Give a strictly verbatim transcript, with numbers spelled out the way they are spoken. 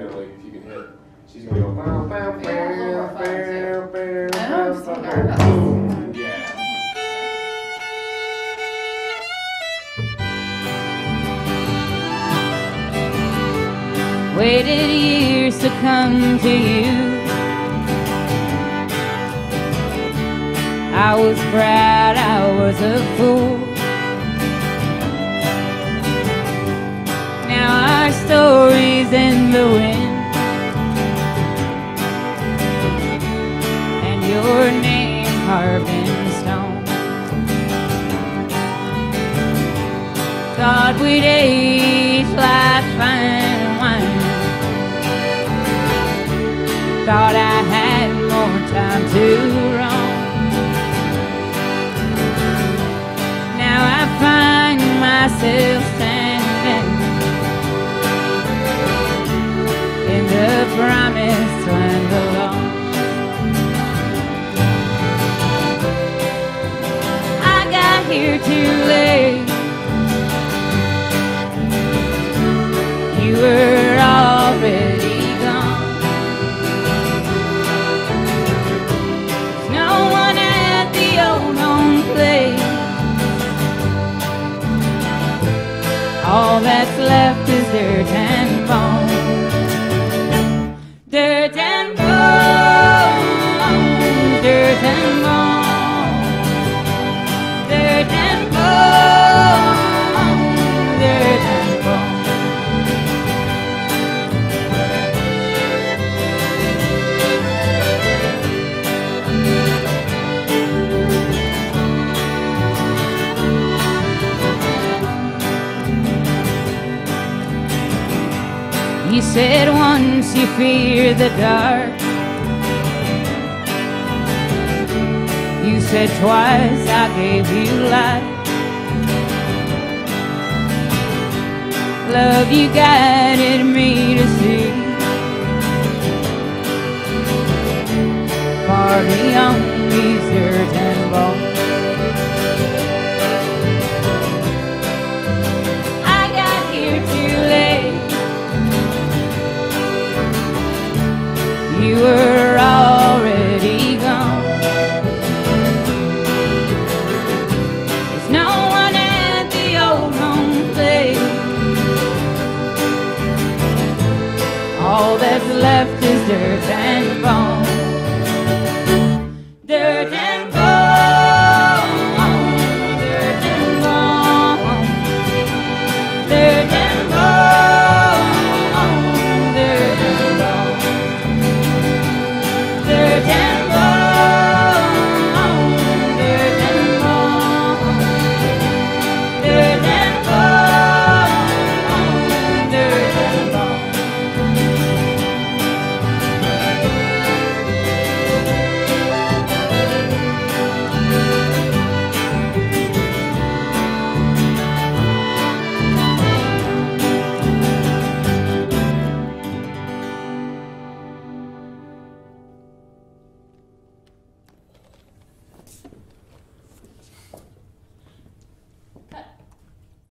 that, like, if you can hit. She's going to go, bow, bow, bow, bow, bow, bow, bow, boom. Yeah. Waited years to come to you. I was proud, I was a fool. Now our story's in the wind, and your name carved in stone. Thought we'd age like fine wine. Thought I had more time to roam. Now I find myself standing in the promised land alone. I got here too late. You were already. All that's left is dirt and bones. Dirt and bones. Dirt and bones. Dirt and bones. Dirt and He said once you fear the dark. You said twice I gave you light. Love you guided me to see far beyond these dirt and bones. I got here too late. You were already gone. There's no one at the old home place. All that's left is dirt and bone.